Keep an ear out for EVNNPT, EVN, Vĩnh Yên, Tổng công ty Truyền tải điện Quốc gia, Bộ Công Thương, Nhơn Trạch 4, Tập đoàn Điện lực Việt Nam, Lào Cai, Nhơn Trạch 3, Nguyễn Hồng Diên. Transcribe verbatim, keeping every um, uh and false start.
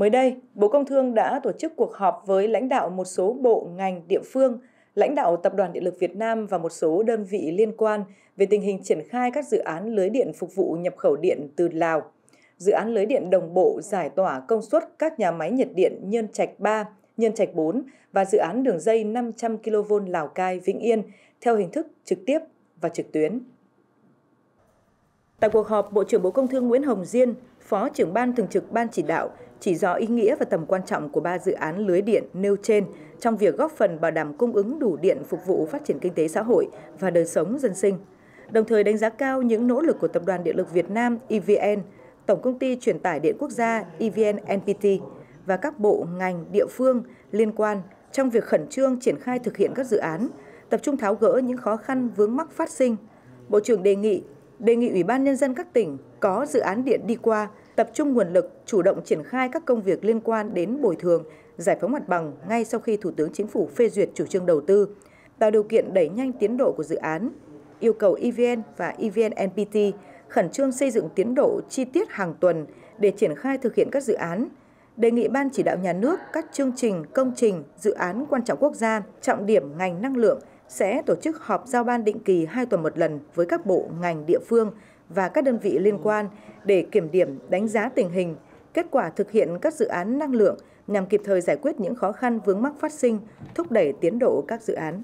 Mới đây, Bộ Công Thương đã tổ chức cuộc họp với lãnh đạo một số bộ ngành địa phương, lãnh đạo Tập đoàn Điện lực Việt Nam và một số đơn vị liên quan về tình hình triển khai các dự án lưới điện phục vụ nhập khẩu điện từ Lào, dự án lưới điện đồng bộ giải tỏa công suất các nhà máy nhiệt điện Nhơn Trạch ba, Nhơn Trạch bốn và dự án đường dây năm trăm ki-lô-vôn Lào Cai, Vĩnh Yên theo hình thức trực tiếp và trực tuyến. Tại cuộc họp, Bộ trưởng Bộ Công Thương Nguyễn Hồng Diên, Phó trưởng Ban Thường trực Ban Chỉ đạo, chỉ rõ ý nghĩa và tầm quan trọng của ba dự án lưới điện nêu trên trong việc góp phần bảo đảm cung ứng đủ điện phục vụ phát triển kinh tế xã hội và đời sống dân sinh, đồng thời đánh giá cao những nỗ lực của Tập đoàn Điện lực Việt Nam E V N, Tổng công ty Truyền tải điện Quốc gia E V N N P T và các bộ ngành địa phương liên quan trong việc khẩn trương triển khai thực hiện các dự án, tập trung tháo gỡ những khó khăn vướng mắc phát sinh. Bộ trưởng đề nghị đề nghị Ủy ban Nhân dân các tỉnh có dự án điện đi qua tập trung nguồn lực, chủ động triển khai các công việc liên quan đến bồi thường, giải phóng mặt bằng ngay sau khi Thủ tướng Chính phủ phê duyệt chủ trương đầu tư, tạo điều kiện đẩy nhanh tiến độ của dự án. Yêu cầu E V N và E V N N P T khẩn trương xây dựng tiến độ chi tiết hàng tuần để triển khai thực hiện các dự án. Đề nghị Ban Chỉ đạo Nhà nước các chương trình, công trình, dự án quan trọng quốc gia, trọng điểm ngành năng lượng sẽ tổ chức họp giao ban định kỳ hai tuần một lần với các bộ ngành địa phương và các đơn vị liên quan để kiểm điểm, đánh giá tình hình, kết quả thực hiện các dự án năng lượng nhằm kịp thời giải quyết những khó khăn vướng mắc phát sinh, thúc đẩy tiến độ các dự án.